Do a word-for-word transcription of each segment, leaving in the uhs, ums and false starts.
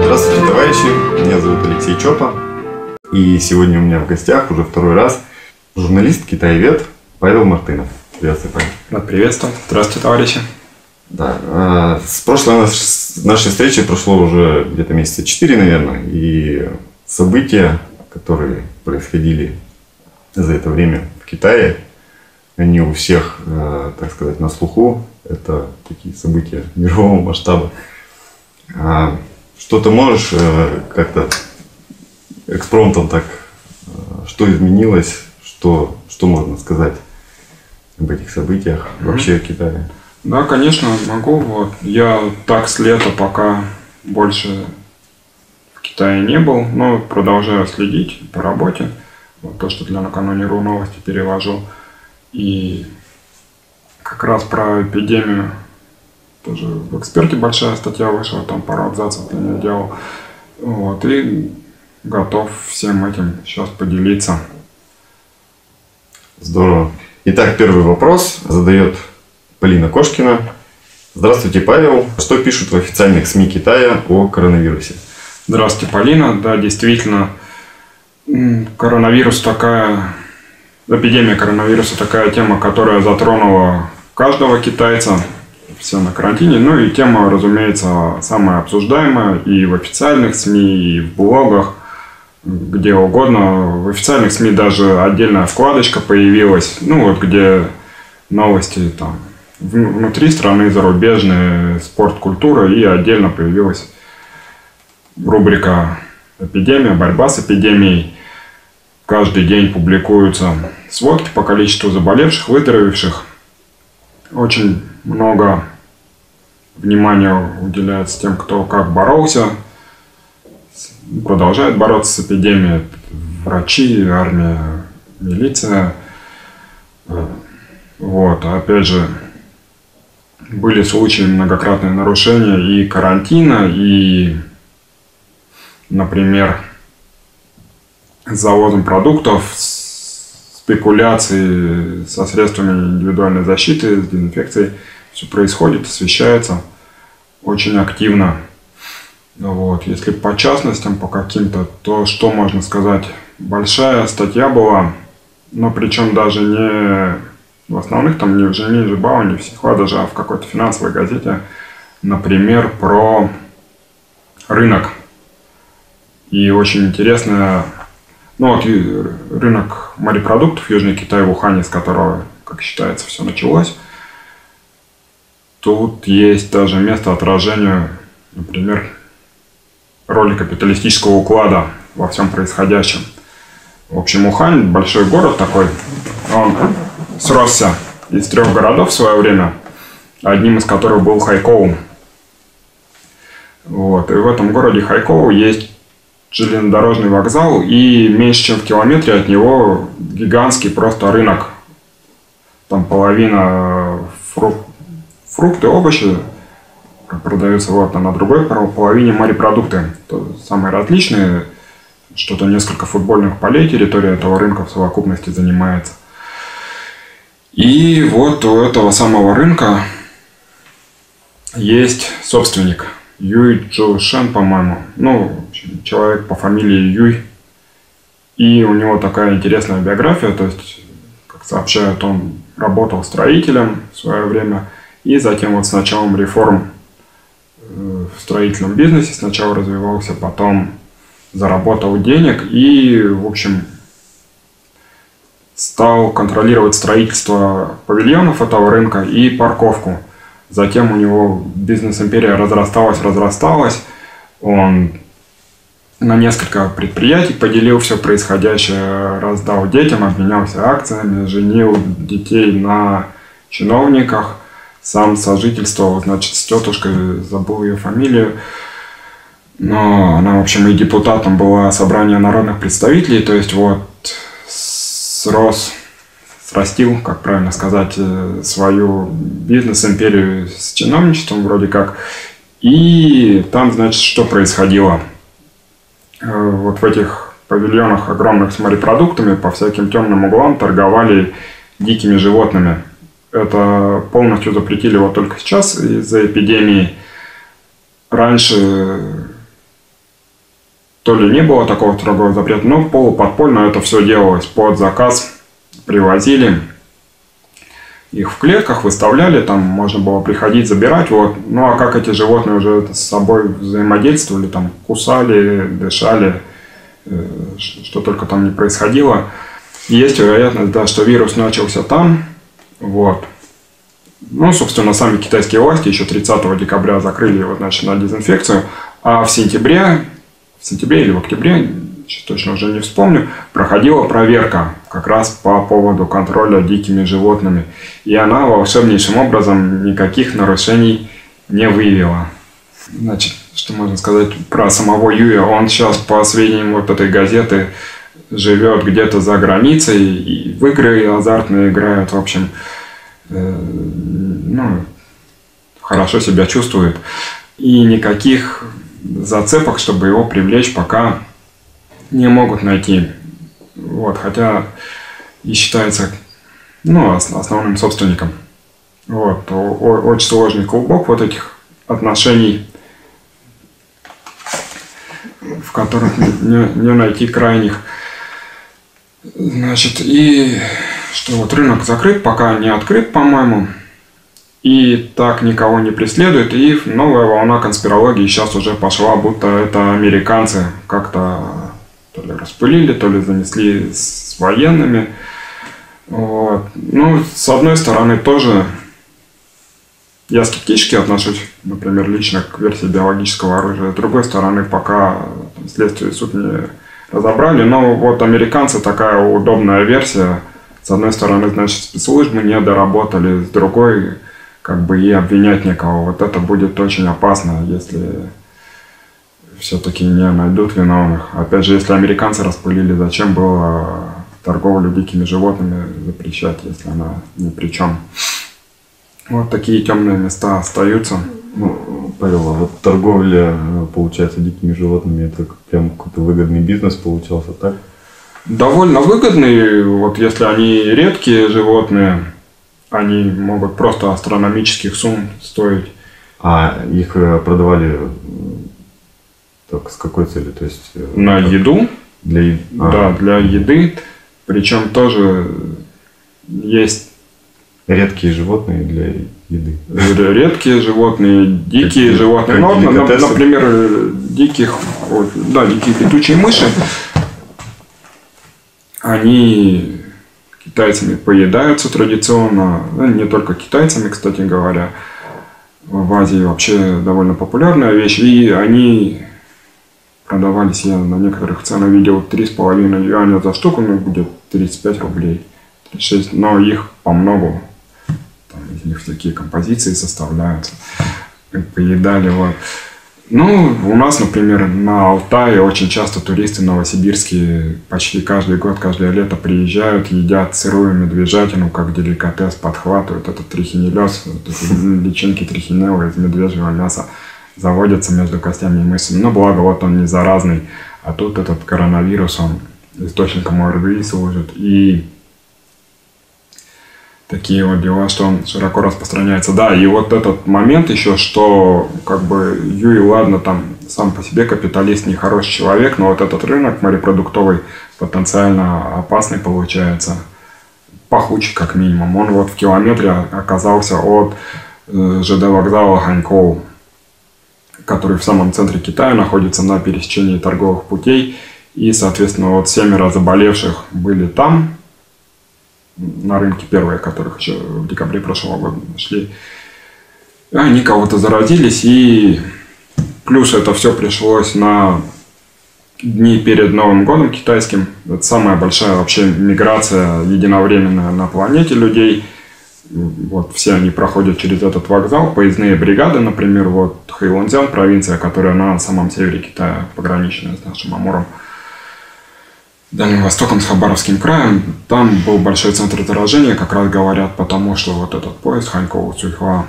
Здравствуйте, товарищи! Меня зовут Алексей Чопа. И сегодня у меня в гостях уже второй раз журналист-китаевед Павел Мартынов. Приветствую, Павел. Приветствую. Здравствуйте, товарищи. Да, с прошлой нашей встречи прошло уже где-то месяца четыре, наверное, и события, которые происходили за это время в Китае, они у всех, так сказать, на слуху. Это такие события мирового масштаба. Что ты можешь как-то экспромтом так, что изменилось, что, что можно сказать об этих событиях вообще в Китае? Да, конечно, могу. Вот. Я так с лета пока больше в Китае не был, но продолжаю следить по работе. Вот то, что для накануне.ру новости перевожу. И как раз про эпидемию тоже в «Эксперте» большая статья вышла, там пару абзацев я не делал. Вот. И готов всем этим сейчас поделиться. Здорово. Итак, первый вопрос задает Полина Кошкина. Здравствуйте, Павел. Что пишут в официальных СМИ Китая о коронавирусе? Здравствуйте, Полина. Да, действительно, коронавирус такая, эпидемия коронавируса такая тема, которая затронула каждого китайца. Все на карантине. Ну и тема, разумеется, самая обсуждаемая и в официальных СМИ, и в блогах, где угодно. В официальных СМИ даже отдельная вкладочка появилась, ну вот где новости там внутри страны, зарубежные, спорт, культура, и отдельно появилась рубрика «Эпидемия», «Борьба с эпидемией». Каждый день публикуются сводки по количеству заболевших, выздоровевших. Очень много внимания уделяется тем, кто как боролся, продолжает бороться с эпидемией. Врачи, армия, милиция. Вот, опять же, были случаи многократные нарушения и карантина, и, например, с завозом продуктов, спекуляции со средствами индивидуальной защиты, с дезинфекцией. Все происходит, освещается очень активно. Вот. Если по частностям, по каким-то, то что можно сказать? Большая статья была, но причем даже не в основных, там, не в «Жэньминь Жибао», не в «Синьхуа», даже а в какой-то финансовой газете, например, про рынок. И очень интересная, ну вот рынок морепродуктов Южный Китай, в Ухане, с которого, как считается, все началось. Тут есть даже место отражению, например, роли капиталистического уклада во всем происходящем. В общем, Ухань, большой город такой, он сросся из трех городов в свое время, одним из которых был Хайкоу. Вот. И в этом городе Хайкоу есть железнодорожный вокзал, и меньше чем в километре от него гигантский просто рынок. Там половина фрук... фрукты, овощи продаются, вот, а на другой половине морепродукты. Самые различные, что-то несколько футбольных полей территория этого рынка в совокупности занимается. И вот у этого самого рынка есть собственник. Юй Чжо Шен, по-моему. Ну, человек по фамилии Юй. И у него такая интересная биография. То есть, как сообщают, он работал строителем в свое время. И затем вот с началом реформ в строительном бизнесе сначала развивался, потом заработал денег и, в общем, стал контролировать строительство павильонов этого рынка и парковку. Затем у него бизнес-империя разрасталась, разрасталась. Он на несколько предприятий поделил все происходящее, раздал детям, обменялся акциями, женил детей на чиновниках, сам сожительствовал, значит, с тетушкой, забыл ее фамилию. Но она, в общем, и депутатом была собрания народных представителей, то есть вот срос... срастил, как правильно сказать, свою бизнес-империю с чиновничеством вроде как. И там, значит, что происходило? Вот в этих павильонах огромных с морепродуктами по всяким темным углам торговали дикими животными. это полностью запретили вот только сейчас из-за эпидемии. Раньше то ли не было такого строгого запрета, но полуподпольно это все делалось. Под заказ привозили их в клетках, выставляли, там можно было приходить, забирать. Вот. Ну а как эти животные уже с собой взаимодействовали, там кусали, дышали, что только там не происходило. Есть вероятность, да, что вирус начался там. Вот. Ну, собственно, сами китайские власти еще тридцатого декабря закрыли его, значит, на дезинфекцию, а в сентябре, в сентябре или в октябре, точно уже не вспомню, проходила проверка как раз по поводу контроля дикими животными. И она волшебнейшим образом никаких нарушений не выявила. Значит, что можно сказать про самого Юя? Он сейчас, по сведениям вот этой газеты, живет где-то за границей, и в игры азартные играют, в общем, э, ну, хорошо себя чувствует. И никаких зацепок, чтобы его привлечь, пока не могут найти. Вот, хотя и считается, ну, основным собственником. Вот, очень сложный клубок вот этих отношений, в которых не, не найти крайних. Значит, и что вот рынок закрыт, пока не открыт, по-моему, и так никого не преследует, и новая волна конспирологии сейчас уже пошла, будто это американцы как-то то ли распылили, то ли занесли с военными. Вот. Ну, с одной стороны, тоже я скептически отношусь, например, лично к версии биологического оружия, с другой стороны, пока там, следствие и суд не разобрали, но вот американцы такая удобная версия. С одной стороны, значит, спецслужбы не доработали, с другой, как бы и обвинять никого. Вот это будет очень опасно, если все-таки не найдут виновных. Опять же, если американцы распылили, зачем было торговлю дикими животными запрещать, если она ни при чем. Вот такие темные места остаются. Ну, Павел, а вот торговля, получается, дикими животными, это прям какой-то выгодный бизнес получался, так? Довольно выгодный, вот если они редкие животные, они могут просто астрономических сумм стоить. А их продавали так, с какой целью? То есть, на как... еду, для... А. Да, для еды, причем тоже есть... Редкие животные для еды. Редкие животные, дикие как, животные. Как, ну, вот, например, диких, вот, да, дикие летучие мыши. Они китайцами поедаются традиционно. Ну, не только китайцами, кстати говоря. В Азии вообще довольно популярная вещь. И они продавались, я на некоторых ценах видел, три с половиной юаня за штуку, ну, будет тридцать пять рублей. тридцать шесть, но их по многу. Из них такие композиции составляются, поедали. Вот. Ну, у нас, например, на Алтае очень часто туристы новосибирские почти каждый год, каждое лето приезжают, едят сырую медвежатину, как деликатес, подхватывают этот трихинеллез, личинки трихинеллы из медвежьего мяса заводятся между костями и мышцами. Но благо, вот он не заразный, а тут этот коронавирус, он источником ОРВИ служит. И такие вот дела, что он широко распространяется. Да, и вот этот момент еще, что как бы Юй, ладно, там сам по себе капиталист, нехороший человек, но вот этот рынок морепродуктовый потенциально опасный получается, пахучий как минимум. Он вот в километре оказался от ЖД вокзала Ханькова, который в самом центре Китая находится, на пересечении торговых путей. И, соответственно, вот семеро заболевших были там, на рынке первые, которых еще в декабре прошлого года нашли. Они кого-то заразились, и плюс это все пришлось на дни перед Новым годом китайским. Это самая большая вообще миграция единовременная на планете людей. Вот все они проходят через этот вокзал. Поездные бригады, например, вот Хэйлунцзян, провинция, которая на самом севере Китая, пограничная с нашим Амуром, Дальним Востоком, с Хабаровским краем. Там был большой центр заражения, как раз говорят, потому что вот этот поезд Ханькова-Цюльхва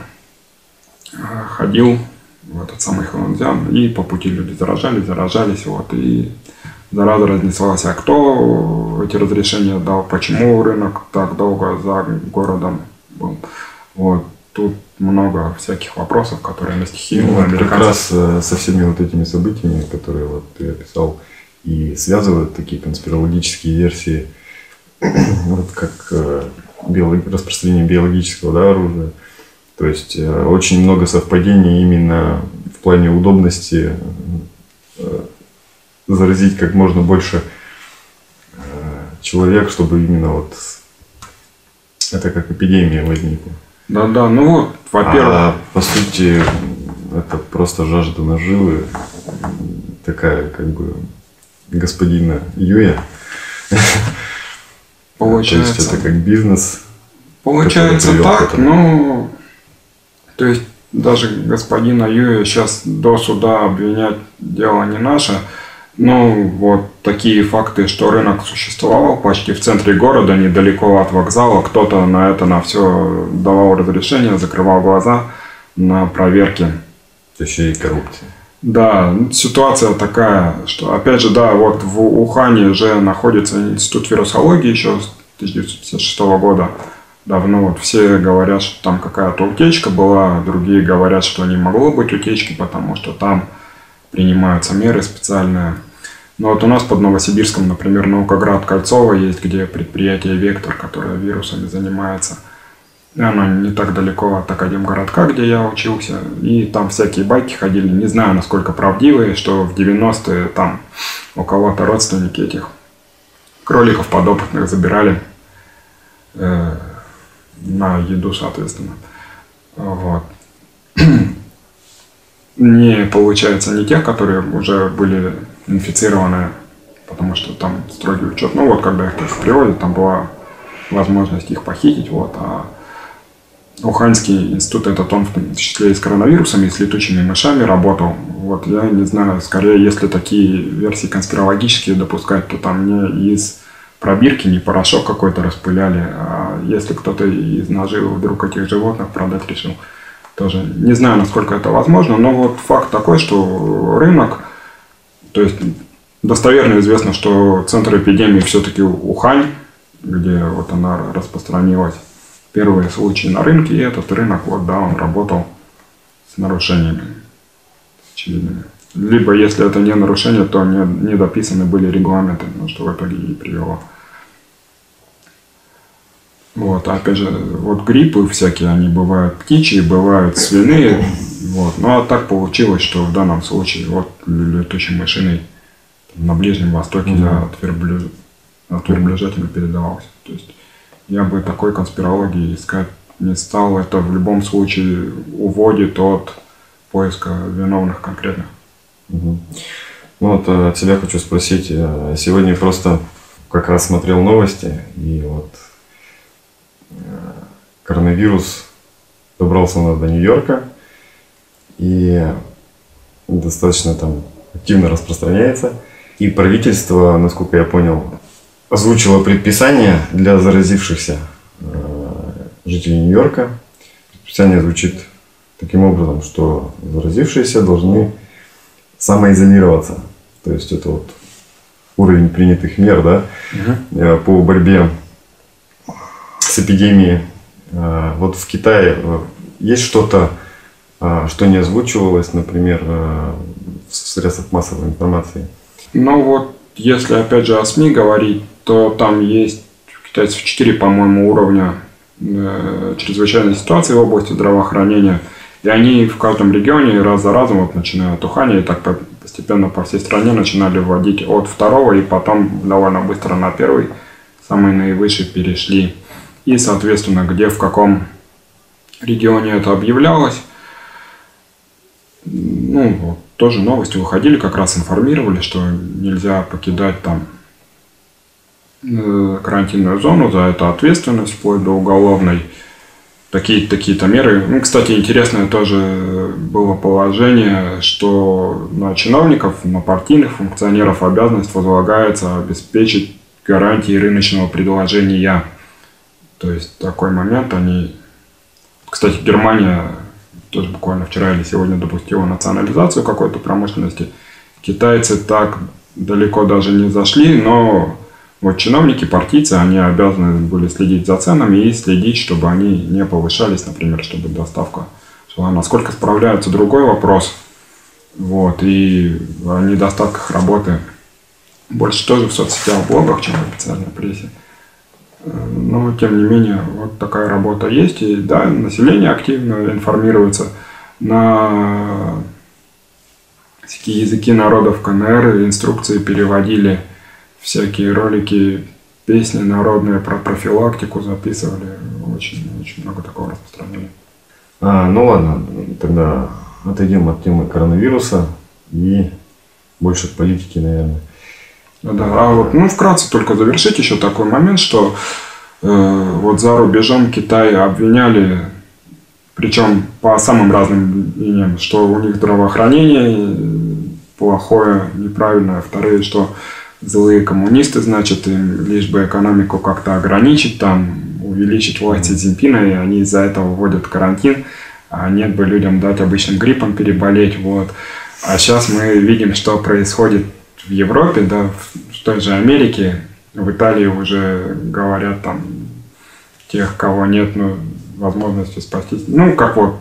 ходил в этот самый Хэйлунцзян, и по пути люди заражались, заражались, вот, и зараза разнеслась. А кто эти разрешения дал, почему рынок так долго за городом был. Вот. Тут много всяких вопросов, которые на стихии. Ну, как раз со всеми вот этими событиями, которые вот ты описал, и связывают такие конспирологические версии, вот как биолог... распространение биологического, да, оружия. То есть очень много совпадений именно в плане удобности заразить как можно больше человек, чтобы именно вот это как эпидемия возникла. Да, да, ну вот, во-первых. А, по сути, это просто жажда наживы, такая, как бы, господина Юя. Получается. То есть это как бизнес. Получается так, ну, то есть даже господина Юя сейчас до суда обвинять дело не наше. Ну, вот такие факты, что рынок существовал почти в центре города, недалеко от вокзала. Кто-то на это, на все давал разрешение, закрывал глаза на проверки. Еще и коррупция. Да, ситуация такая, что, опять же, да, вот в Ухане же находится институт вирусологии еще с тысяча девятьсот пятьдесят шестого года. Давно вот все говорят, что там какая-то утечка была, другие говорят, что не могло быть утечки, потому что там принимаются меры специальные. Но вот у нас под Новосибирском, например, наукоград Кольцова есть, где предприятие «Вектор», которое вирусами занимается. И оно не так далеко от Академгородка, где я учился. И там всякие байки ходили, не знаю, насколько правдивые, что в девяностые там у кого-то родственники этих кроликов подопытных забирали э, на еду, соответственно. Вот. Не получается не тех, которые уже были инфицированы, потому что там строгий учет. Ну вот, когда их только приводят, там была возможность их похитить. Вот. А Уханьский институт, этот он в том числе и с коронавирусами, и с летучими мышами работал. Вот, я не знаю, скорее, если такие версии конспирологические допускать, то там не из пробирки, не порошок какой-то распыляли. А если кто-то из наживы вдруг этих животных продать решил, тоже не знаю, насколько это возможно, но вот факт такой, что рынок, то есть достоверно известно, что центр эпидемии все-таки Ухань, где вот она распространилась, первые случаи на рынке, и этот рынок, вот да, он работал с нарушениями, с очевидными. Либо, если это не нарушение, то не, не дописаны были регламенты, ну, что в итоге и привело. Вот, опять же, вот гриппы всякие, они бывают птичьи, бывают свиные, вот, ну а так получилось, что в данном случае вот летучей мышиной на Ближнем Востоке mm-hmm. от, верблю... от верблюжатина передавался. То есть я бы такой конспирологии искать не стал, это в любом случае уводит от поиска виновных конкретных. Mm-hmm. Ну вот от себя хочу спросить, сегодня просто как раз смотрел новости и вот коронавирус добрался до Нью-Йорка и достаточно там активно распространяется. И правительство, насколько я понял, озвучило предписание для заразившихся жителей Нью-Йорка. Предписание звучит таким образом, что заразившиеся должны самоизолироваться. То есть это вот уровень принятых мер, да, угу. по борьбе с эпидемией. Вот в Китае есть что-то, что не озвучивалось, например, в средствах массовой информации? Ну вот, если опять же о СМИ говорить, то там есть у китайцев четыре, по-моему, уровня э, чрезвычайной ситуации в области здравоохранения. И они в каждом регионе раз за разом, вот, начиная от Ухани, и так постепенно по всей стране начинали вводить от второго, и потом довольно быстро на первый, самый наивысший, перешли. И, соответственно, где, в каком регионе это объявлялось. Ну, вот, тоже новости выходили, как раз информировали, что нельзя покидать там э, карантинную зону, за это ответственность, вплоть до уголовной. Такие-то такие меры. Ну, кстати, интересное тоже было положение, что на чиновников, на партийных функционеров обязанность возлагается обеспечить гарантии рыночного предложения. То есть такой момент они... Кстати, Германия тоже буквально вчера или сегодня допустила национализацию какой-то промышленности. Китайцы так далеко даже не зашли, но Вот чиновники, партийцы, они обязаны были следить за ценами и следить, чтобы они не повышались, например, чтобы доставка шла. Насколько справляются, другой вопрос. Вот, и о недостатках работы больше тоже в соцсетях, в блогах, чем в официальной прессе. Но, тем не менее, вот такая работа есть. И да, население активно информируется на всякие языки народов КНР, инструкции переводили, всякие ролики, песни народные про профилактику записывали. Очень, очень много такого распространили. А, ну ладно, тогда отойдем от темы коронавируса и больше к политике, наверное. Да, а вот, ну, вкратце только завершить еще такой момент, что э, вот за рубежом Китай обвиняли, причем по самым разным мнениям, что у них здравоохранение плохое, неправильное, а вторые, что злые коммунисты, значит, им лишь бы экономику как-то ограничить, там, увеличить власть Си Цзиньпина, и они из-за этого вводят карантин, а нет бы людям дать обычным гриппом переболеть, вот. А сейчас мы видим, что происходит в Европе, да, в той же Америке, в Италии уже говорят там тех, кого нет, ну, возможности спастись. Ну, как вот,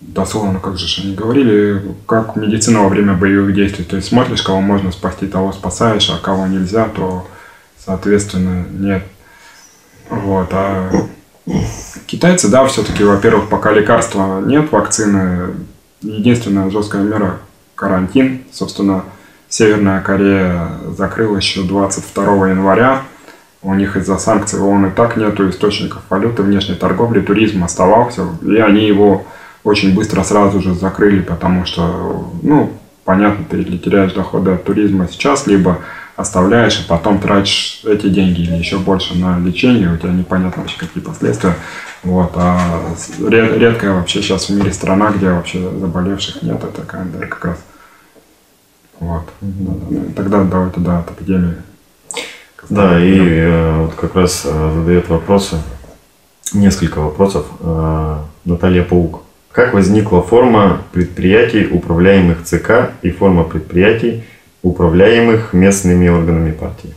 дословно, как же они говорили, как медицина во время боевых действий. То есть смотришь, кого можно спасти, того спасаешь, а кого нельзя, то, соответственно, нет. Вот, а китайцы, да, все-таки, во-первых, пока лекарства нет, вакцины, единственная жесткая мера – карантин, собственно. Северная Корея закрыла еще двадцать второго января. У них из-за санкций ООН и так нету источников валюты, внешней торговли, туризм оставался. И они его очень быстро сразу же закрыли, потому что, ну, понятно, ты или теряешь доходы от туризма сейчас, либо оставляешь, и потом тратишь эти деньги или еще больше на лечение, у тебя непонятно вообще какие последствия. Вот. А редкая вообще сейчас в мире страна, где вообще заболевших нет, это КНДР как раз. Вот. Mm-hmm. Тогда давайте, да, от эпидемии. Да, и э, вот как раз э, задает вопросы, несколько вопросов э, Наталья Паук. Как возникла форма предприятий, управляемых ЦК, и форма предприятий, управляемых местными органами партии?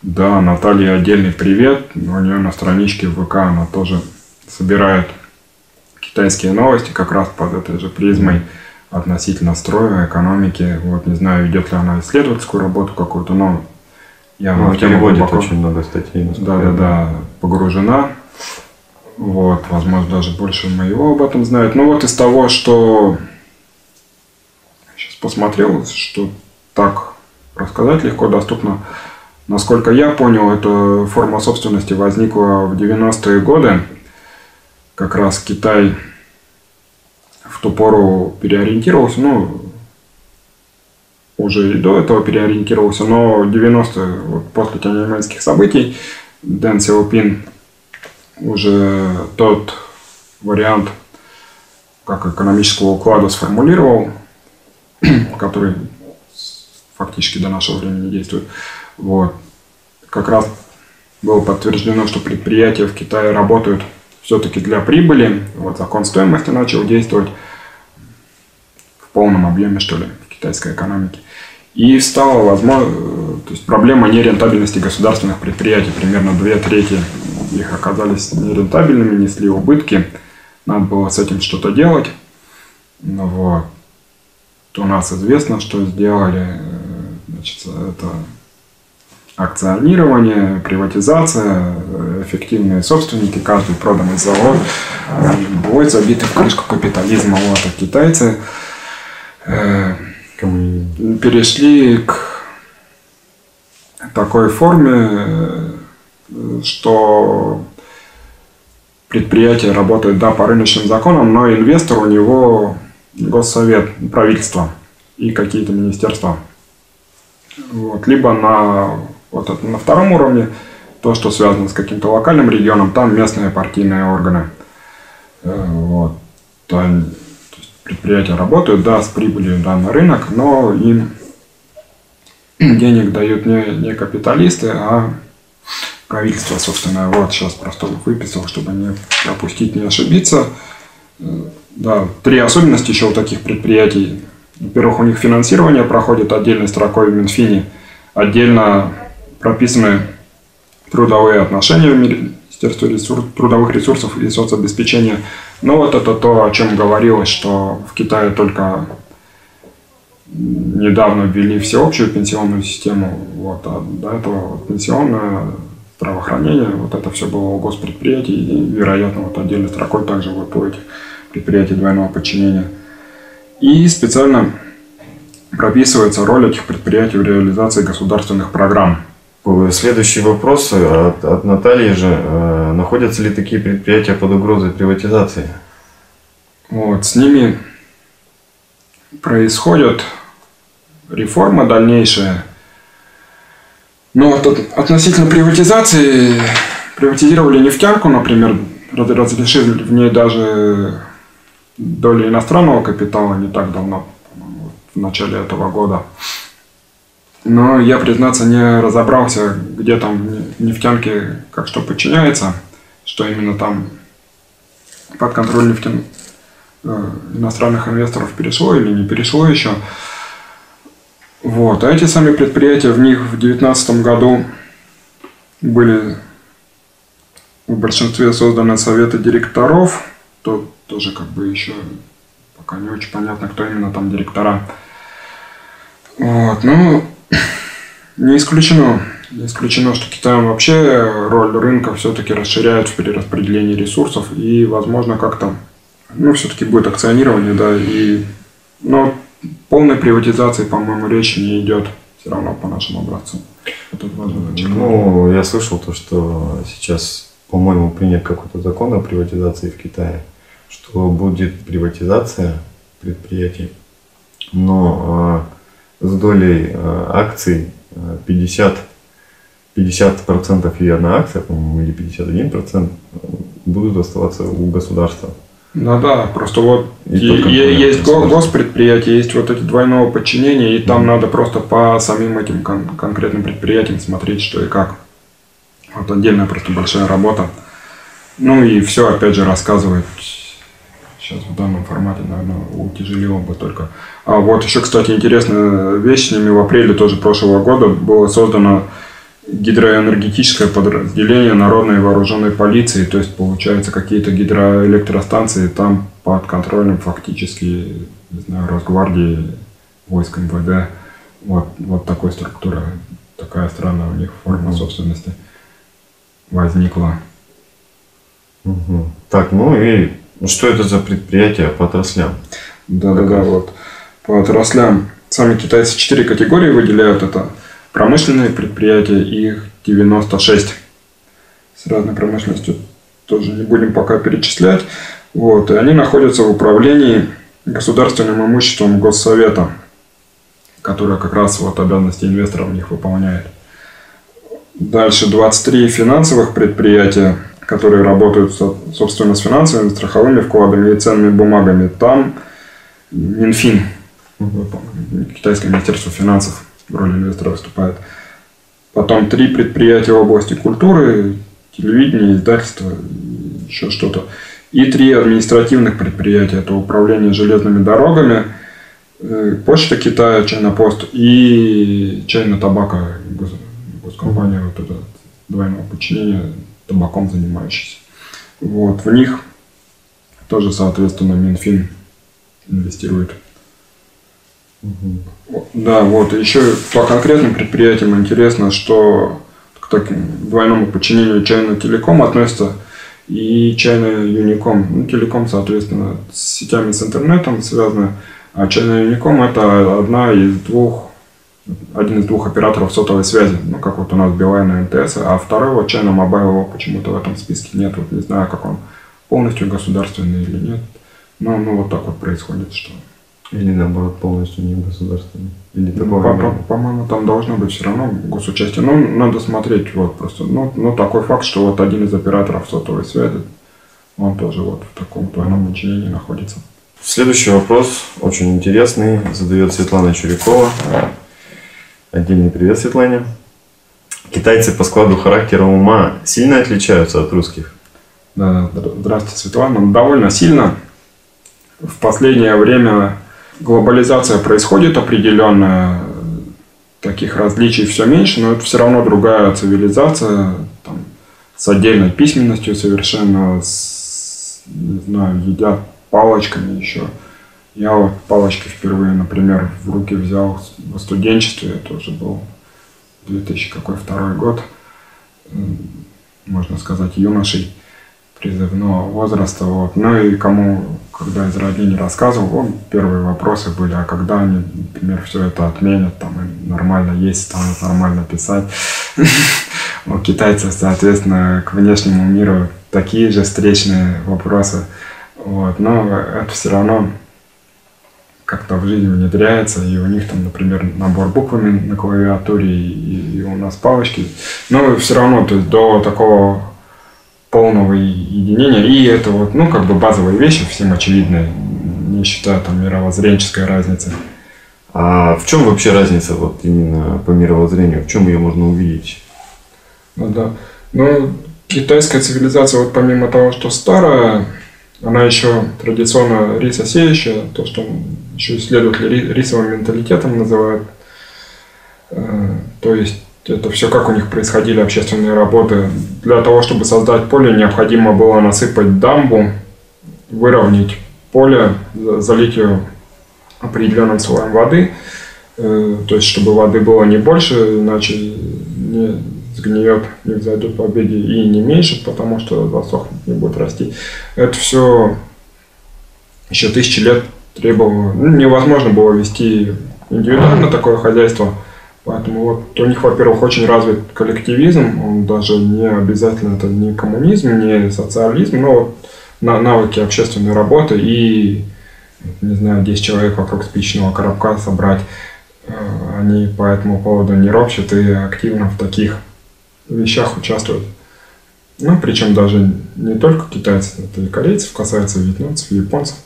Да, Наталья отдельный привет. У нее на страничке в ВК она тоже собирает китайские новости как раз под этой же призмой. Относительно строя, экономики, вот не знаю, ведет ли она исследовательскую работу какую-то, но я ну, в переводе очень много статей. Да, да, да, погружена, вот, возможно, даже больше моего об этом знает. Ну вот из того, что сейчас посмотрел, что так рассказать легко, доступно, насколько я понял, эта форма собственности возникла в девяностые годы, как раз Китай в ту пору переориентировался, ну, уже и до этого переориентировался, но девяностые, вот после тяньаньмэнских событий, Дэн Сяопин уже тот вариант как экономического уклада сформулировал, который фактически до нашего времени действует. Вот. Как раз было подтверждено, что предприятия в Китае работают все-таки для прибыли, вот закон стоимости начал действовать в полном объеме, что ли, в китайской экономике. И стала возможно, то есть проблема нерентабельности государственных предприятий, примерно две трети их оказались нерентабельными, несли убытки, надо было с этим что-то делать. Ну, вот. У нас известно, что сделали, значит, это акционирование, приватизация, эффективные собственники, каждый проданный завод, будет забиты в крышку капитализма. Вот, а китайцы э, перешли к такой форме, что предприятие работает, да, по рыночным законам, но инвестор у него госсовет, правительство и какие-то министерства. Вот, либо на Вот это на втором уровне, то, что связано с каким-то локальным регионом, там местные партийные органы. Вот. Там, то есть предприятия работают, да, с прибылью, да, на рынок, но им денег дают не, не капиталисты, а правительство, собственно. Вот сейчас просто выписал, чтобы не пропустить, не ошибиться. Да, три особенности еще у таких предприятий. Во-первых, у них финансирование проходит отдельной строкой в Минфине, отдельно прописаны трудовые отношения в Министерстве трудовых ресурсов и соцобеспечения. Но вот это то, о чем говорилось, что в Китае только недавно ввели всеобщую пенсионную систему, вот, а до этого пенсионная, здравоохранение, вот это все было у госпредприятий, и, вероятно, вот отдельной строкой также вот у этих предприятий двойного подчинения. И специально прописывается роль этих предприятий в реализации государственных программ. Следующий вопрос от, от Натальи же. Находятся ли такие предприятия под угрозой приватизации? Вот, с ними происходят реформы дальнейшие. Но относительно приватизации, приватизировали нефтянку, например, разрешили в ней даже доли иностранного капитала не так давно, в начале этого года. Но я, признаться, не разобрался, где там нефтянки, как что подчиняется, что именно там под контроль нефтян... иностранных инвесторов перешло или не перешло еще. Вот. А эти сами предприятия, в них в две тысячи девятнадцатом году были в большинстве созданы советы директоров. Тут тоже как бы еще пока не очень понятно, кто именно там директора. Вот. Ну, не исключено, не исключено, что Китаем вообще роль рынка все-таки расширяют в перераспределении ресурсов. И, возможно, как-то, ну, все-таки будет акционирование, да, и... Но полной приватизации, по-моему, речи не идет, все равно по нашему образцу. Это важно зачеркнуть. Ну, я слышал то, что сейчас, по-моему, принят какой-то закон о приватизации в Китае, что будет приватизация предприятий, но э, с долей э, акций пятьдесят процентов и одна акция, по-моему, или пятьдесят один процент будут оставаться у государства. Ну да, просто вот есть госпредприятия, есть вот эти двойного подчинения, и там mm-hmm. надо просто по самим этим кон- конкретным предприятиям смотреть, что и как. Вот отдельная просто большая работа. Ну и все, опять же, рассказывать сейчас в данном формате, наверное, утяжелило бы только. А вот еще, кстати, интересная вещь, с ними в апреле тоже прошлого года было создано гидроэнергетическое подразделение народной вооруженной полиции, то есть получается какие-то гидроэлектростанции там под контролем фактически, не знаю, Росгвардии, войск МВД, вот, вот такой структура, такая странная у них форма собственности возникла. Угу. Так, ну и что это за предприятие по отраслям? Да-да-да, вот по отраслям сами китайцы четыре категории выделяют, это промышленные предприятия, их девяносто шесть. С разной промышленностью тоже не будем пока перечислять. Вот. И они находятся в управлении государственным имуществом Госсовета, которое как раз вот обязанности инвесторов в них выполняет. Дальше двадцать три финансовых предприятия, которые работают собственно с финансовыми, страховыми вкладами и ценными бумагами. Там Минфин, Китайское министерство финансов, в роли инвестора выступает. Потом три предприятия в области культуры, телевидения, издательства, еще что-то. И три административных предприятия. Это управление железными дорогами, Почта Китая, China Post и China Tobacco, госкомпания вот это двойного подчинения, табаком занимающаяся. Вот. В них тоже, соответственно, Минфин инвестирует. Угу. Да, вот, еще по конкретным предприятиям интересно, что к таким двойному подчинению China Telecom относится и China Unicom. Ну, Telecom, соответственно, с сетями, с интернетом связаны, а China Unicom это одна из двух, один из двух операторов сотовой связи, ну, как вот у нас Билайн и МТС, а второго China Mobile почему-то в этом списке нет, вот не знаю, как он полностью государственный или нет, но ну, вот так вот происходит, что... Или наоборот полностью не государственный. Или ну, по-моему, по по там должно быть все равно госучастие. Ну, надо смотреть, вот просто. Ну, ну, такой факт, что вот один из операторов сотовой связи, он тоже вот в таком двойном подчинении находится. Следующий вопрос, очень интересный, задает Светлана Чурякова. Отдельный привет, Светлане. Китайцы по складу характера ума сильно отличаются от русских? Да, здравствуйте, Светлана. Довольно сильно. В последнее время глобализация происходит определенно, таких различий все меньше, но это все равно другая цивилизация, там, с отдельной письменностью совершенно, с, не знаю, едят палочками еще. Я вот палочки впервые, например, в руки взял в студенчестве, это уже был две тысячи второй год, можно сказать, юношей призывного возраста. Вот. Ну и кому, когда из родни рассказывал, вот, первые вопросы были, а когда они, например, все это отменят, там, и нормально есть, станут нормально писать. Китайцы, соответственно, к внешнему миру такие же встречные вопросы. Но это все равно как-то в жизнь внедряется, и у них там, например, набор буквами на клавиатуре, и, и у нас палочки. Но все равно, то есть до такого полного единения, и это вот, ну, как бы базовые вещи, всем очевидные, не считая там мировоззренческой разницы. А в чем вообще разница вот именно по мировоззрению, в чем ее можно увидеть? Ну да, ну, китайская цивилизация, вот помимо того, что старая, она еще традиционно рисосеющая, то, что еще исследователи рисовым менталитетом называют. То есть это все, как у них происходили общественные работы. Для того, чтобы создать поле, необходимо было насыпать дамбу, выровнять поле, залить ее определенным слоем воды. То есть чтобы воды было не больше, иначе не сгниет, не взойдет в обеде, и не меньше, потому что засохнет, не будет расти. Это все еще тысячи лет требовало. Ну, невозможно было вести индивидуально такое хозяйство. Поэтому вот у них, во-первых, очень развит коллективизм. Он даже не обязательно, это не коммунизм, не социализм, но вот на навыки общественной работы и, не знаю, десять человек вокруг спичечного коробка собрать. Они по этому поводу не ропщат и активно в таких вещах участвуют. Ну, причем даже не только китайцев, это и корейцев касается, вьетнамцев, японцев.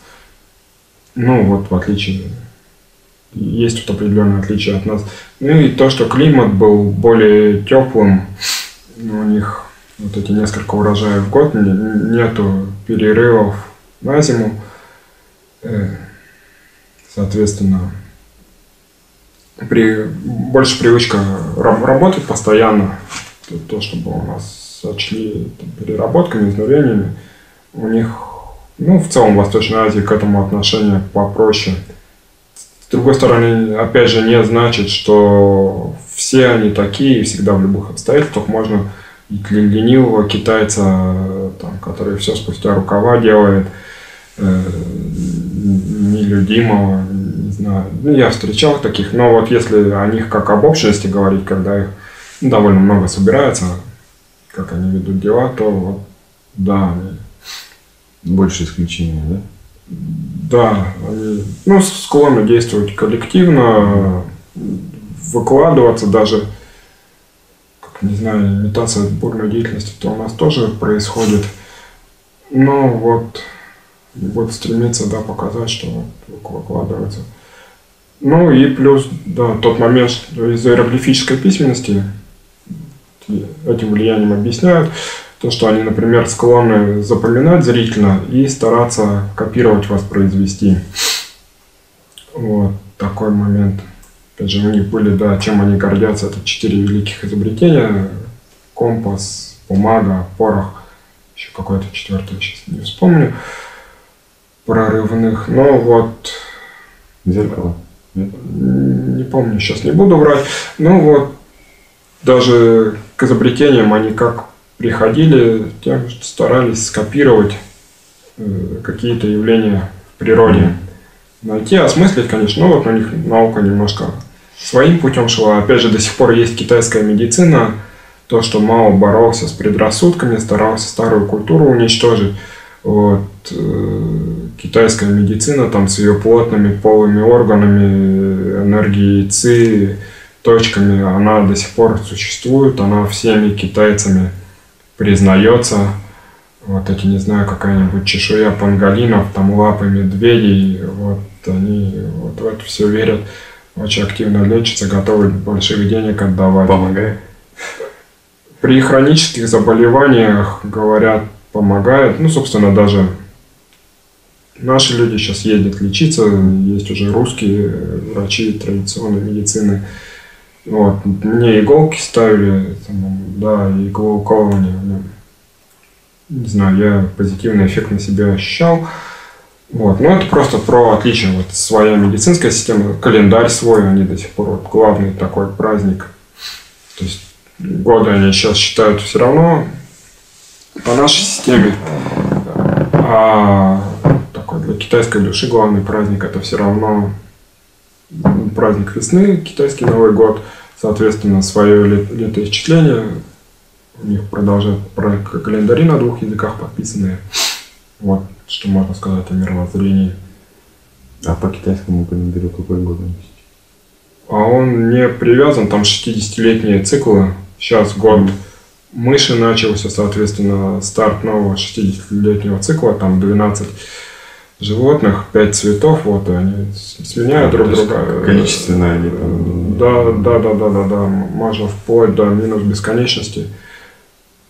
Ну, вот в отличие, есть вот определенное отличие от нас. Ну и то, что климат был более теплым, у них вот эти несколько урожаев в год, нету перерывов на зиму, соответственно, При, больше привычка раб, работать постоянно, то, то что было у нас сочли там, переработками, изнурениями, у них, ну, в целом в Восточной Азии к этому отношение попроще. С другой стороны, опять же, не значит, что все они такие, всегда в любых обстоятельствах можно и ленивого китайца, там, который все спустя рукава делает, э, нелюдимого. Ну, я встречал таких, но вот если о них как об общности говорить, когда их довольно много собирается, как они ведут дела, то вот, да, они... Больше исключения, да? Да, они, ну, склонны действовать коллективно, выкладываться даже, как, не знаю, имитация бурной деятельности, то у нас тоже происходит, но вот, вот стремится, да, показать, что выкладывается. Ну и плюс, да, тот момент, что из-за иероглифической письменности этим влиянием объясняют то, что они, например, склонны запоминать зрительно и стараться копировать, воспроизвести. Вот такой момент. Опять же, у них были, да, чем они гордятся, это четыре великих изобретения: компас, бумага, порох, еще какое-то четвертое, сейчас не вспомню, прорывных, но вот... Зеркало. Не помню, сейчас не буду врать. Ну вот, даже к изобретениям они как приходили, тем, что старались скопировать какие-то явления в природе. Найти, осмыслить, конечно, ну вот у них наука немножко своим путем шла. Опять же, до сих пор есть китайская медицина, то, что Мао боролся с предрассудками, старался старую культуру уничтожить. Вот, китайская медицина там с ее плотными полыми органами, энергией ци, точками, она до сих пор существует, она всеми китайцами признается. Вот эти, не знаю, какая-нибудь чешуя панголинов, там лапы медведей, вот они вот в это все верят, очень активно лечатся, готовы больших денег отдавать. Помогает. При хронических заболеваниях, говорят, помогает. Ну, собственно, даже наши люди сейчас ездят лечиться. Есть уже русские врачи традиционной медицины. Вот. Мне иголки ставили, да, и иглоукалывание. Не знаю, я позитивный эффект на себя ощущал. Вот. Но это просто про отличие. Вот своя медицинская система, календарь свой, они до сих пор вот, главный такой праздник. То есть годы они сейчас считают все равно по нашей системе. А такой для китайской души главный праздник это все равно праздник весны, китайский Новый год. Соответственно, свое летоисчисление. У них продолжают календари на двух языках подписанные. Вот, что можно сказать о мировоззрении. А по китайскому календарю какой год он есть? А он не привязан, там шестидесятилетние циклы. Сейчас год мыши начался, соответственно, старт нового шестидесятилетнего цикла. Там двенадцать животных, пять цветов, вот, и они сменяют а, друг друга. Количественно они там... Да, да, да, да, да, да, можно вплоть до минус бесконечности.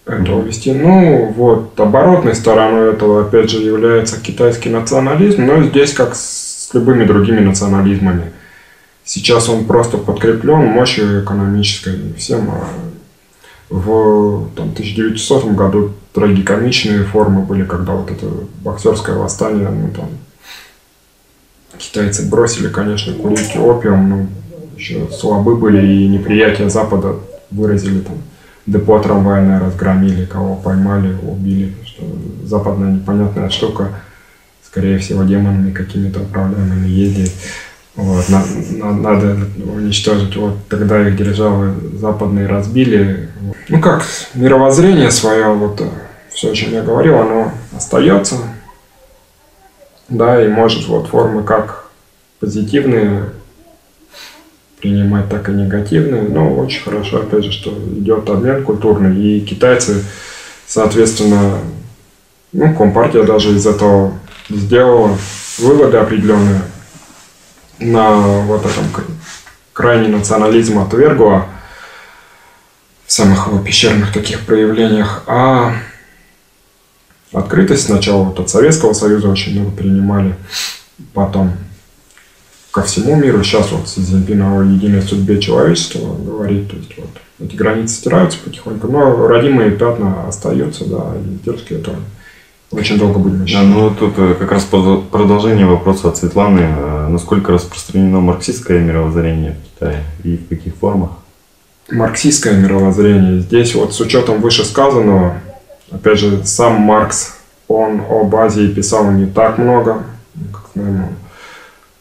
Это увести. Ну, вот, оборотной стороной этого, опять же, является китайский национализм, но здесь как с любыми другими национализмами. Сейчас он просто подкреплен мощью экономической всем. В там, тысяча девятисотом году трагикомичные формы были, когда вот это боксерское восстание, ну, там, китайцы бросили, конечно, курить опиум, но еще слабы были и неприятие Запада выразили там. Депо трамвайное разгромили, кого поймали, убили. Что западная непонятная штука, скорее всего, демонами какими-то управляемыми ездит. Вот, на, на, надо уничтожить. Вот тогда их державы западные разбили. Ну как, мировоззрение свое, вот все, о чем я говорил, оно остается. Да, и может вот формы как позитивные принимать, так и негативные, но очень хорошо, опять же, что идет обмен культурный, и китайцы, соответственно, ну, Компартия даже из этого сделала выводы определенные на вот этом крайний национализм отвергла в самых его пещерных таких проявлениях, а открытость сначала вот от Советского Союза очень много принимали, потом ко всему миру. Сейчас вот Си Цзиньпин о единой судьбе человечества говорит, то есть вот эти границы стираются потихоньку, но родимые пятна остаются, да, и дерзкие тоже. Очень долго будем считать. Да, ну тут как раз продолжение вопроса от Светланы. Насколько распространено марксистское мировоззрение в Китае и в каких формах? Марксистское мировоззрение. Здесь вот с учетом вышесказанного, опять же, сам Маркс, он об Азии писал не так много, как, наверное,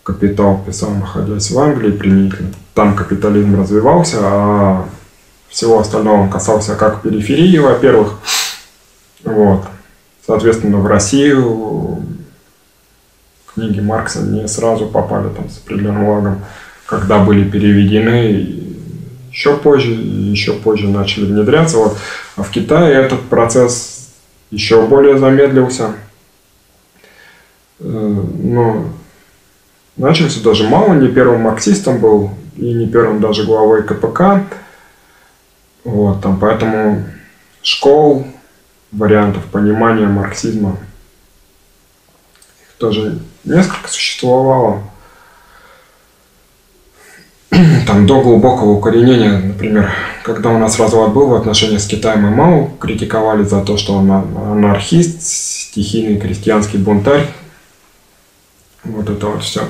«Капитал» писал, находясь в Англии, применительно. Там капитализм развивался, а всего остального он касался как периферии, во-первых. Вот. Соответственно, в Россию книги Маркса не сразу попали там, с определенным лагом, когда были переведены, еще позже, еще позже начали внедряться. Вот. А в Китае этот процесс еще более замедлился. Но начался даже Мао, не первым марксистом был, и не первым даже главой КПК. Вот, там, поэтому школ, вариантов понимания марксизма, их тоже несколько существовало. Там, до глубокого укоренения, например, когда у нас развод был в отношении с Китаем, и Мао критиковали за то, что он анархист, стихийный крестьянский бунтарь. Вот это вот все.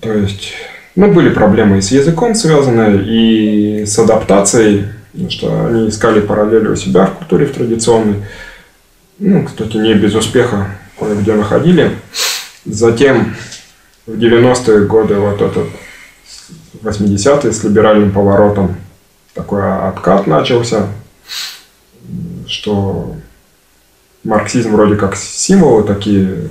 То есть, ну, были проблемы и с языком связаны, и с адаптацией, потому что они искали параллели у себя в культуре, в традиционной. Ну, кстати, не без успеха кое-где находили. Затем в девяностые годы вот этот восьмидесятые с либеральным поворотом такой откат начался, что... марксизм вроде как символы такие,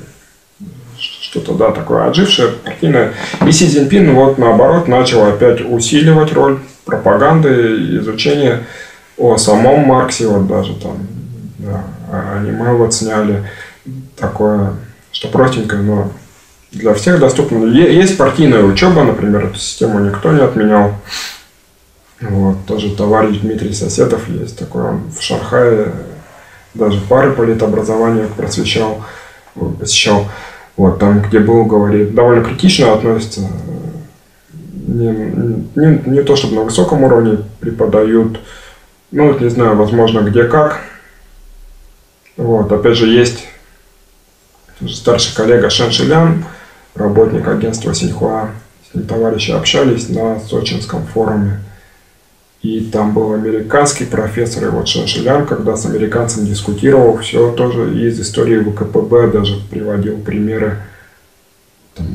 что-то, да, такое отжившее, партийное. И Си Цзиньпин вот наоборот начал опять усиливать роль пропаганды, изучения о самом Марксе, вот даже там, да, аниме вот сняли, такое, что простенькое, но для всех доступно. Есть партийная учеба, например, эту систему никто не отменял. Вот, тоже товарищ Дмитрий Соседов есть такой, он в Шанхае, даже пары политобразования просвещал, посещал. Вот, там, где был, говорит, довольно критично относится. не, не, не то чтобы на высоком уровне преподают, ну, не знаю, возможно, где как. Вот, опять же, есть старший коллега Шэн Шилян, работник агентства Синьхуа, с ним товарищи общались на сочинском форуме. И там был американский профессор, и вот Шэн Шилян, когда с американцем дискутировал, все тоже из истории ВКПБ, даже приводил примеры, там,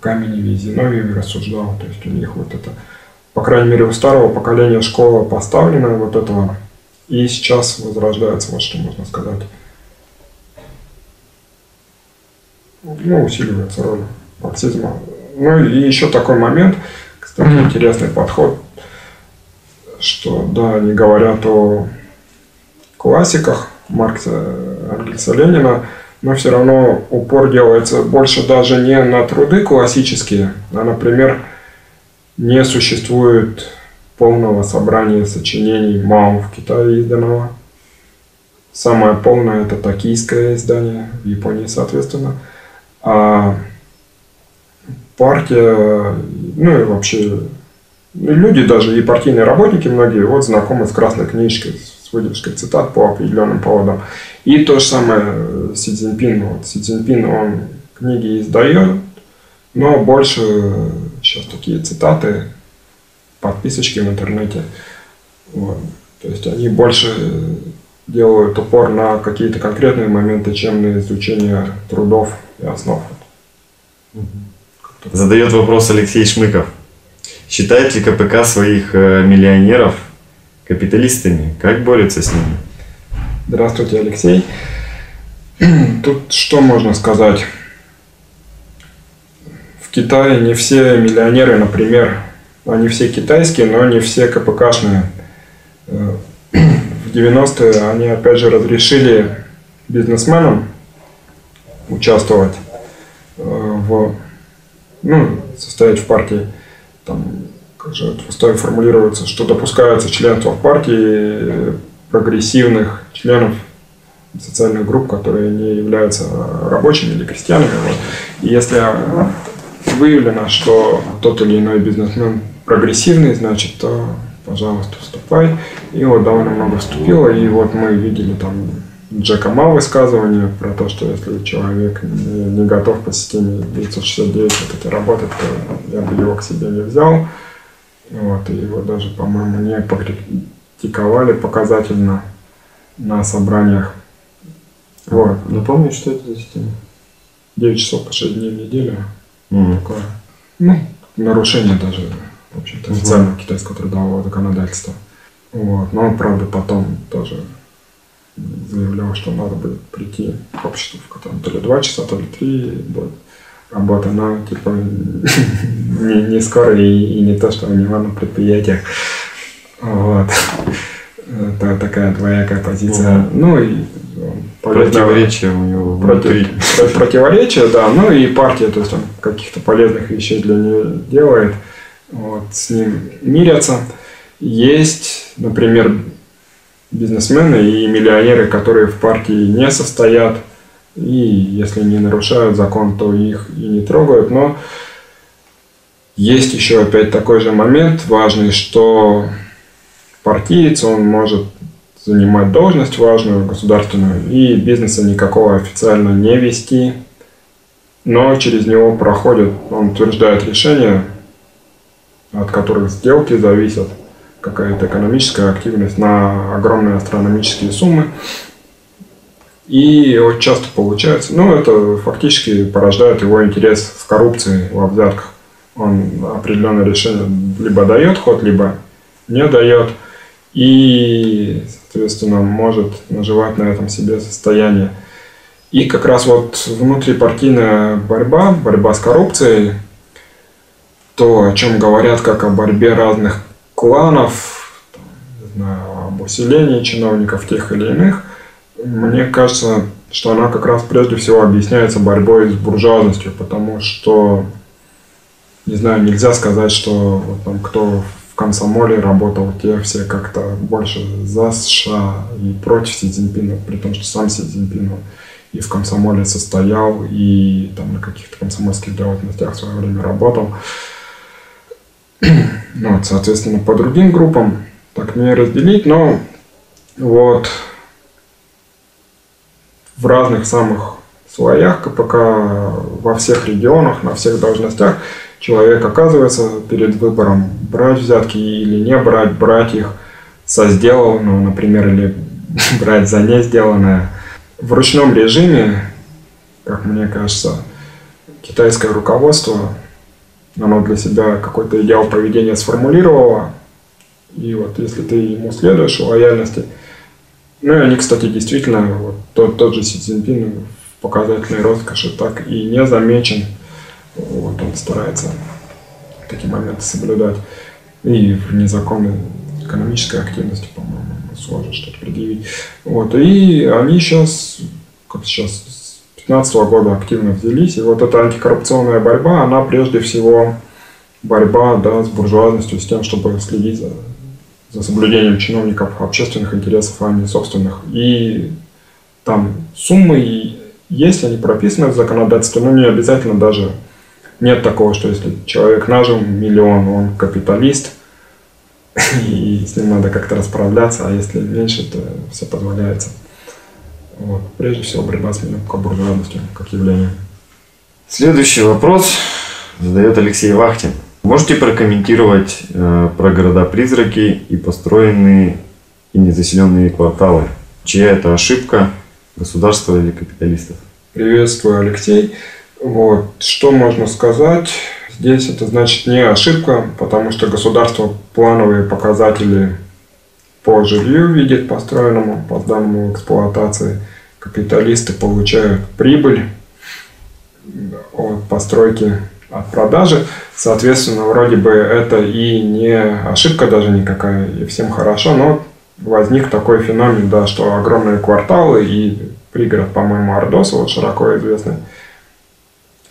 Каменеве и Зиновьеве рассуждал, то есть у них вот это, по крайней мере, у старого поколения школа поставлена вот этого, и сейчас возрождается, вот что можно сказать. Ну, усиливается роль марксизма. Ну и еще такой момент, кстати, интересный подход, что, да, они говорят о классиках Маркса, Энгельса, Ленина, но все равно упор делается больше даже не на труды классические, а, например, не существует полного собрания сочинений Мао в Китае изданного. Самое полное – это токийское издание, в Японии, соответственно. А партия, ну и вообще люди, даже и партийные работники многие, вот знакомы с красной книжкой, с выдержкой цитат по определенным поводам. И то же самое Си Цзиньпин. Вот, Си Цзиньпин, он книги издает, но больше сейчас такие цитаты, подписочки в интернете. Вот. То есть они больше делают упор на какие-то конкретные моменты, чем на изучение трудов и основ. Задает вопрос Алексей Шмыков. Считает ли КПК своих миллионеров капиталистами? Как борются с ними? Здравствуйте, Алексей. Тут что можно сказать? В Китае не все миллионеры, например, они все китайские, но не все КПКшные. В девяностые они опять же разрешили бизнесменам участвовать в, ну, состоять в партии. Там, как же в уставе формулируется, что допускается членство в партии прогрессивных членов социальных групп, которые не являются рабочими или крестьянами. И если выявлено, что тот или иной бизнесмен прогрессивный, значит, то, пожалуйста, вступай. И вот довольно много вступило. И вот мы видели там Джека Ма высказывание про то, что если человек не, не готов по системе девятьсот шестьдесят девять вот этой работы, то я бы его к себе не взял. Вот, и его даже, по-моему, не покритиковали показательно на собраниях. Вот. Напомню, что это за система? девять часов по шесть дней в неделю. Mm. Такое, ну, нарушение даже, в общем-то, официального mm. китайского трудового законодательства. Вот. Но он, правда, потом тоже заявлял, что надо будет прийти к обществу, в котором то ли два часа, то ли три будет работа, но типа не, не скоро и, и не то, что у него на предприятиях. Вот. Это такая двоякая позиция. Угу. Ну и противоречие у него внутри. Против, противоречие, да. Ну и партия, то есть он каких-то полезных вещей для нее делает. Вот, с ним мирятся. Есть, например, бизнесмены и миллионеры, которые в партии не состоят, и если не нарушают закон, то их и не трогают. Но есть еще опять такой же момент важный, что партиец, он может занимать должность важную, государственную, и бизнеса никакого официально не вести, но через него проходит, он утверждает решения, от которых сделки зависят, какая-то экономическая активность на огромные астрономические суммы. И вот часто получается, ну, это фактически порождает его интерес в коррупции, во взятках. Он определенное решение либо дает ход, либо не дает. И, соответственно, может наживать на этом себе состояние. И как раз вот внутрипартийная борьба, борьба с коррупцией, то, о чем говорят, как о борьбе разных кланов, там, не знаю, об усилении чиновников тех или иных, мне кажется, что она как раз прежде всего объясняется борьбой с буржуазностью, потому что, не знаю, нельзя сказать, что вот, там, кто в комсомоле работал, те все как-то больше за США и против Си Цзиньпина, при том, что сам Си Цзиньпин и в комсомоле состоял, и там на каких-то комсомольских должностях в свое время работал. Вот, соответственно, по другим группам так не разделить, но вот в разных самых слоях КПК, во всех регионах, на всех должностях человек оказывается перед выбором, брать взятки или не брать, брать их со сделанного, например, или брать за не сделанное. В ручном режиме, как мне кажется, китайское руководство, оно для себя какой-то идеал поведения сформулировало, и вот если ты ему следуешь, лояльности, ну и они, кстати, действительно, вот тот, тот же Си Цзиньпин в показательной роскоши так и не замечен, вот он старается такие моменты соблюдать, и в незаконной экономической активности, по-моему, сложно что-то предъявить, вот, и они сейчас, как сейчас, две тысячи пятнадцатого года активно взялись, и вот эта антикоррупционная борьба, она прежде всего борьба, да, с буржуазностью, с тем, чтобы следить за, за соблюдением чиновников общественных интересов, а не собственных. И там суммы есть, они прописаны в законодательстве, но не обязательно даже, нет такого, что если человек нажил миллион, он капиталист, и с ним надо как-то расправляться, а если меньше, то все позволяется. Вот. Прежде всего, борьба с мелкобуржуазностью как явление. Следующий вопрос задает Алексей Вахтин. Можете прокомментировать э, про города-призраки и построенные и незаселенные кварталы? Чья это ошибка? Государства или капиталистов? Приветствую, Алексей. Вот. Что можно сказать? Здесь это значит не ошибка, потому что государство плановые показатели по жилью видит построенному, по данному эксплуатации. Капиталисты получают прибыль от постройки, от продажи. Соответственно, вроде бы это и не ошибка даже никакая, и всем хорошо, но возник такой феномен, да, что огромные кварталы и пригород, по-моему, Ордос, вот широко известный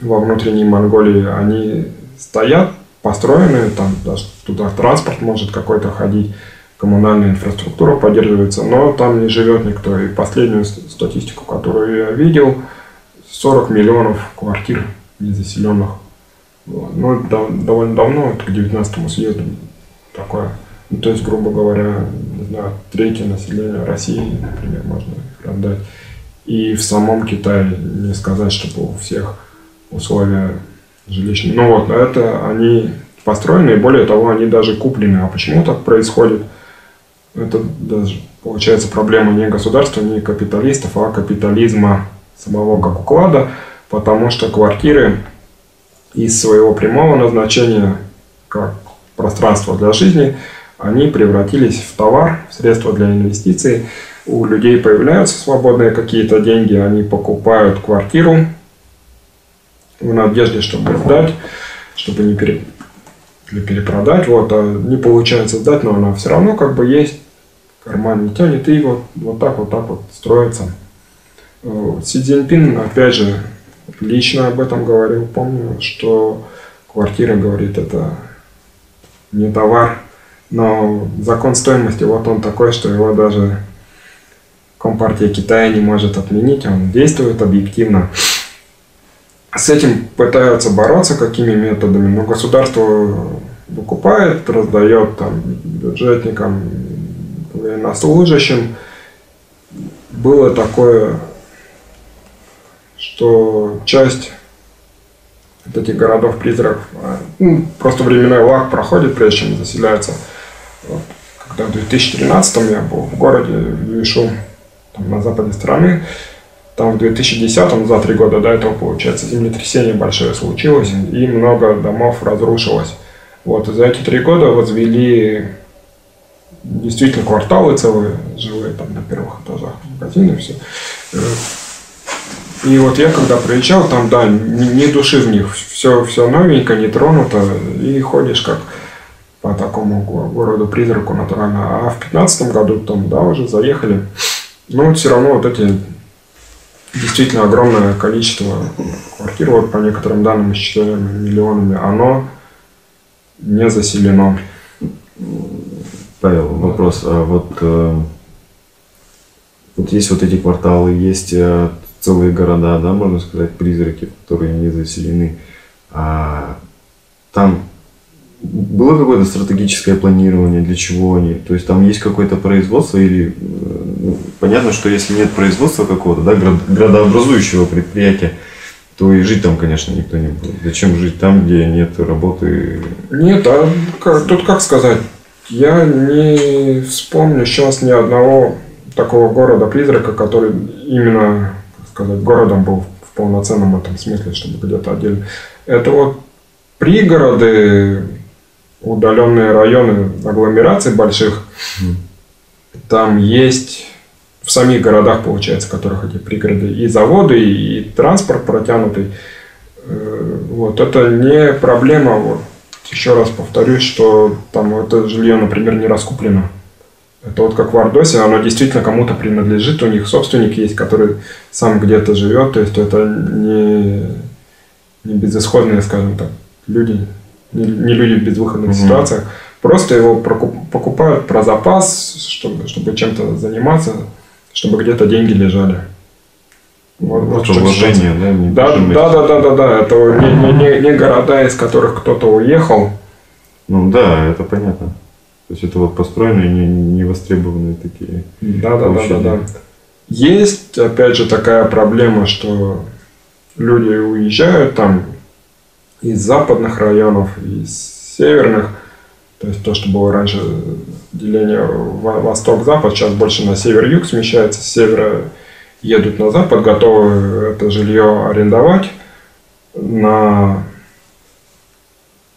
во внутренней Монголии, они стоят, построены, там даже туда транспорт может какой-то ходить, коммунальная инфраструктура поддерживается, но там не живет никто. И последнюю статистику, которую я видел, сорок миллионов квартир незаселенных. Ну, да, довольно давно, это к девятнадцатому съезду такое. Ну, то есть, грубо говоря, не знаю, третье население России, например, можно их отдать. И в самом Китае не сказать, чтобы у всех условия жилищные. Ну вот, это они построены, и более того, они даже куплены. А почему так происходит? Это даже, получается, проблема не государства, не капиталистов, а капитализма самого как уклада, потому что квартиры из своего прямого назначения, как пространство для жизни, они превратились в товар, в средство для инвестиций. У людей появляются свободные какие-то деньги, они покупают квартиру в надежде, чтобы сдать, чтобы не пере... или перепродать, вот, а не получается сдать, но она все равно как бы есть, карман не тянет, и вот, вот так вот так вот строится. Си Цзиньпин, опять же, лично об этом говорил, помню, что квартира, говорит, это не товар, но закон стоимости, вот он такой, что его даже Компартия Китая не может отменить, он действует объективно. С этим пытаются бороться, какими методами, но государство выкупает, раздает там бюджетникам, военнослужащим. Было такое, что часть вот этих городов-призраков, ну, просто временной лаг проходит, прежде чем заселяется. Вот, когда в две тысячи тринадцатом я был в городе, в Юйшу, там, на западе страны, там в две тысячи десятом, за три года до этого, получается, землетрясение большое случилось, и много домов разрушилось. Вот, и за эти три года возвели действительно кварталы целые, жилые там на первых этажах, магазины, все. И вот я когда приезжал, там, да, ни души в них, все, все новенько, не тронуто, и ходишь как по такому городу-призраку натурально. А в пятнадцатом году там, да, уже заехали, но все равно вот эти... Действительно огромное количество квартир, вот по некоторым данным исчисленным миллионами, оно не заселено. Павел, вопрос. А вот, вот есть вот эти кварталы, есть целые города, да, можно сказать, призраки, которые не заселены. А там было какое-то стратегическое планирование, для чего они? То есть там есть какое-то производство или... Понятно, что если нет производства какого-то, да, градообразующего предприятия, то и жить там, конечно, никто не будет. Зачем жить там, где нет работы? Нет, а как, тут как сказать? Я не вспомню сейчас ни одного такого города-призрака, который именно, как сказать, городом был в полноценном этом смысле, чтобы где-то отдельно. Это вот пригороды, удаленные районы агломераций больших, там есть в самих городах, получается, в которых эти пригороды, и заводы, и транспорт протянутый. Вот это не проблема. Вот. Еще раз повторюсь, что там это жилье, например, не раскуплено. Это вот как в Ордосе, оно действительно кому-то принадлежит, у них собственник есть, который сам где-то живет, то есть это не, не безысходные, скажем так, люди, не, не люди в безвыходных mm-hmm. ситуациях. Просто его покупают про запас, чтобы, чтобы чем-то заниматься, чтобы где-то деньги лежали. Вот, вот вложение, да, не да, да, да, да, да, да, это не, не, не города, из которых кто-то уехал. Ну да, это понятно. То есть это вот построенные, не, не востребованные такие. Да, да, да, да, да. Есть, опять же, такая проблема, что люди уезжают там из западных районов, из северных. То есть то, что было раньше деление восток-запад, сейчас больше на север-юг смещается, с севера едут на запад, готовы это жилье арендовать, на...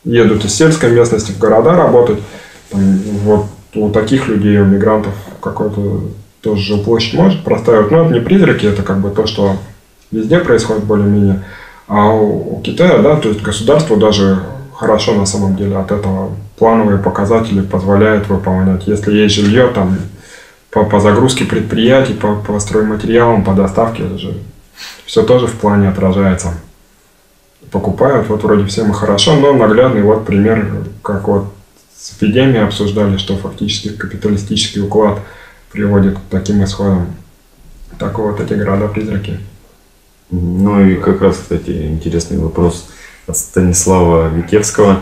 едут из сельской местности в города работать. Там, вот у таких людей, у мигрантов, какой-то тоже площадь может простаивать. Но это не призраки, это как бы то, что везде происходит более-менее. А у, у Китая, да, то есть государство даже хорошо на самом деле от этого плановые показатели позволяют выполнять. Если есть жилье, там по, по загрузке предприятий, по, по стройматериалам, по доставке, это же все тоже в плане отражается. Покупают, вот вроде всем и хорошо, но наглядный вот пример, как вот с эпидемией обсуждали, что фактически капиталистический уклад приводит к таким исходам. Так вот эти города-призраки. Ну и как раз, кстати, интересный вопрос от Станислава Витевского.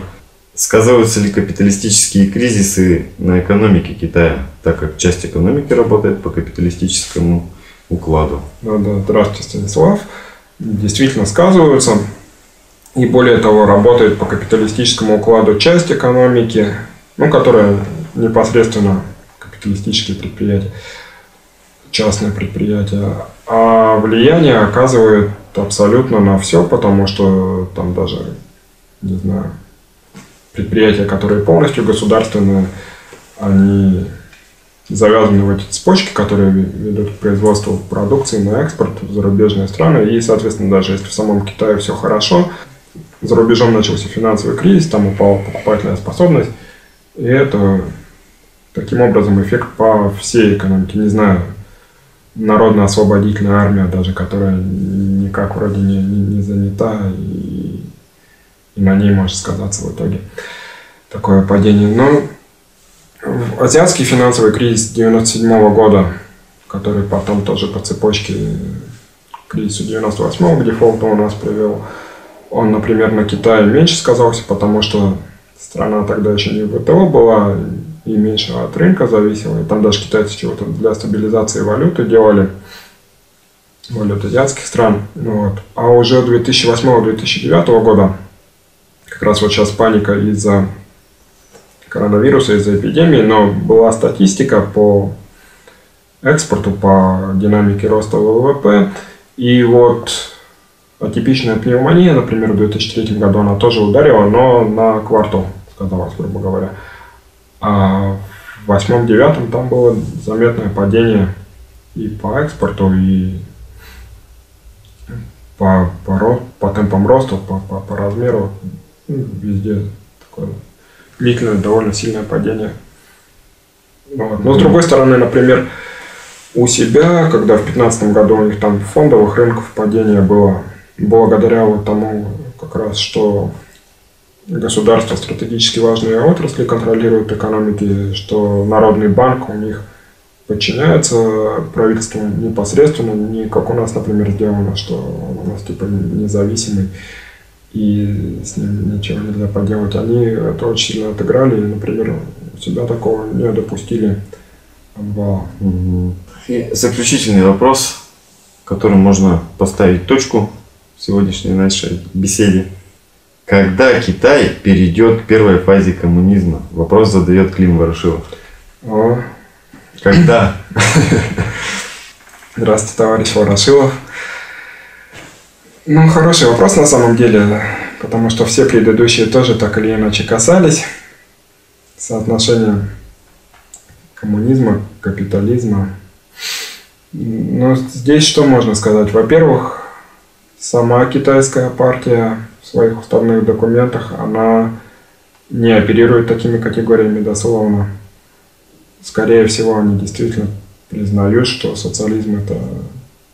Сказываются ли капиталистические кризисы на экономике Китая, так как часть экономики работает по капиталистическому укладу? Да, да, здравствуйте, Станислав. Действительно сказываются. И более того, работает по капиталистическому укладу часть экономики, ну, которая непосредственно капиталистические предприятия, частные предприятия. А влияние оказывает абсолютно на все, потому что там даже, не знаю, предприятия, которые полностью государственные, они завязаны в эти цепочки, которые ведут к производству продукции на экспорт в зарубежные страны. И, соответственно, даже если в самом Китае все хорошо, за рубежом начался финансовый кризис, там упала покупательная способность. И это, таким образом, эффект по всей экономике. Не знаю, Народная освободительная армия, даже которая никак вроде не, не, не занята, и, и на ней может сказаться в итоге такое падение. Но азиатский финансовый кризис девяносто седьмого года, который потом тоже по цепочке к кризису девяносто восьмого, к дефолту у нас привел, он, например, на Китае меньше сказался, потому что страна тогда еще не ВТО была и меньше от рынка зависела. И там даже китайцы чего-то для стабилизации валюты делали, валют азиатских стран. Вот. А уже две тысячи восьмого — две тысячи девятого года, как раз вот сейчас паника из-за коронавируса, из-за эпидемии, но была статистика по экспорту, по динамике роста ВВП. И вот... Атипичная пневмония, например, в две тысячи третьем году она тоже ударила, но на квартал сказалось, грубо говоря. А в две тысячи восьмом — две тысячи девятом там было заметное падение и по экспорту, и по, по, ро, по темпам роста, по, по, по размеру. Везде такое длительное, довольно сильное падение. Вот. Но с другой стороны, например, у себя, когда в две тысячи пятнадцатом году у них там фондовых рынков падение было, благодаря вот тому, как раз, что государство стратегически важные отрасли контролирует экономики, что Народный банк у них подчиняется правительству непосредственно, не как у нас, например, сделано, что у нас типа независимый. и с ним ничего нельзя поделать. Они это очень сильно отыграли, и, например, у себя такого не допустили. Вау. И заключительный вопрос, которым можно поставить точку в сегодняшней нашей беседе. Когда Китай перейдет к первой фазе коммунизма? Вопрос задает Клим Ворошилов. О. Когда? Здравствуйте, товарищ Ворошилов. Ну, хороший вопрос на самом деле, потому что все предыдущие тоже так или иначе касались соотношения коммунизма, капитализма. Но здесь что можно сказать? Во-первых, сама китайская партия в своих уставных документах, она не оперирует такими категориями дословно. Скорее всего, они действительно признают, что социализм – это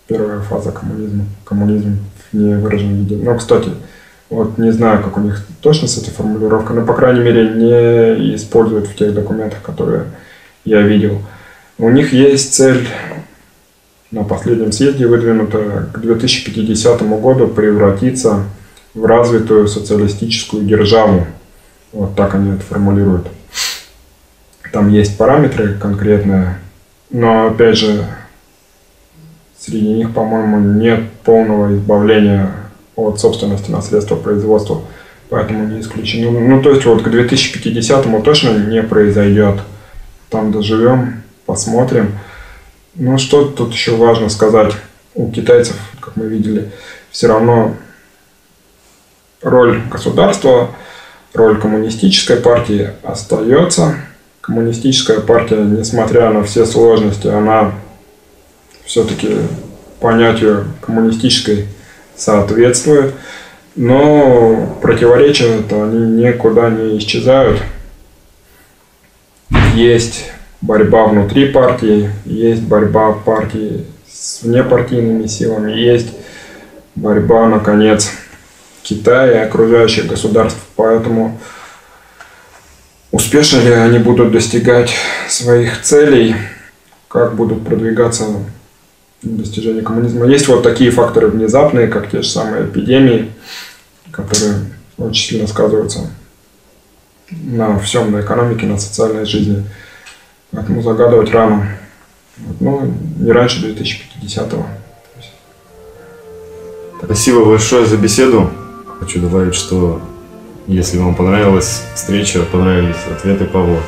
первая фаза коммунизма. Коммунизм в невыраженном виде. Но, кстати, вот не знаю, как у них точно с этой формулировкой, но, по крайней мере, не используют в тех документах, которые я видел. У них есть цель, на последнем съезде выдвинута, к две тысячи пятидесятому году превратиться в развитую социалистическую державу. Вот так они это формулируют. Там есть параметры конкретные, но опять же, среди них, по-моему, нет полного избавления от собственности на средства производства, поэтому не исключено. Ну, то есть вот к две тысячи пятидесятому точно не произойдет. Там доживем, посмотрим. Ну, что тут еще важно сказать? У китайцев, как мы видели, все равно роль государства, роль коммунистической партии остается. Коммунистическая партия, несмотря на все сложности, она все-таки понятию коммунистической соответствует. Но противоречия-то они никуда не исчезают. Есть борьба внутри партии, есть борьба партии с внепартийными силами, есть борьба, наконец, Китая и окружающих государств. Поэтому успешно ли они будут достигать своих целей, как будут продвигаться достижения коммунизма. Есть вот такие факторы внезапные, как те же самые эпидемии, которые очень сильно сказываются на всем, на экономике, на социальной жизни. Поэтому загадывать рано. Ну, не раньше две тысячи пятидесятого. Спасибо большое за беседу. Хочу добавить, что если вам понравилась встреча, понравились ответы Павла,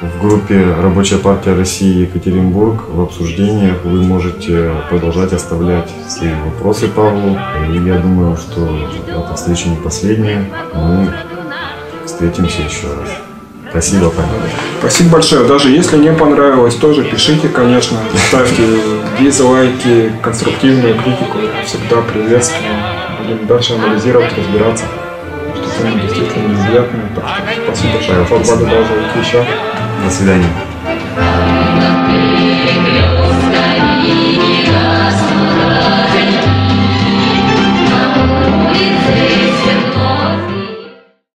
в группе «Рабочая партия России Екатеринбург» в обсуждениях вы можете продолжать оставлять свои вопросы Павлу. И я думаю, что эта встреча не последняя. Мы встретимся еще раз. Спасибо, Павел. Спасибо большое. Даже если не понравилось, тоже пишите, конечно. Ставьте дизлайки, конструктивную критику. Всегда приветствую. Будем дальше анализировать, разбираться. Что-то действительно невероятное. Так что спасибо большое. Павел, должен быть еще. До свидания.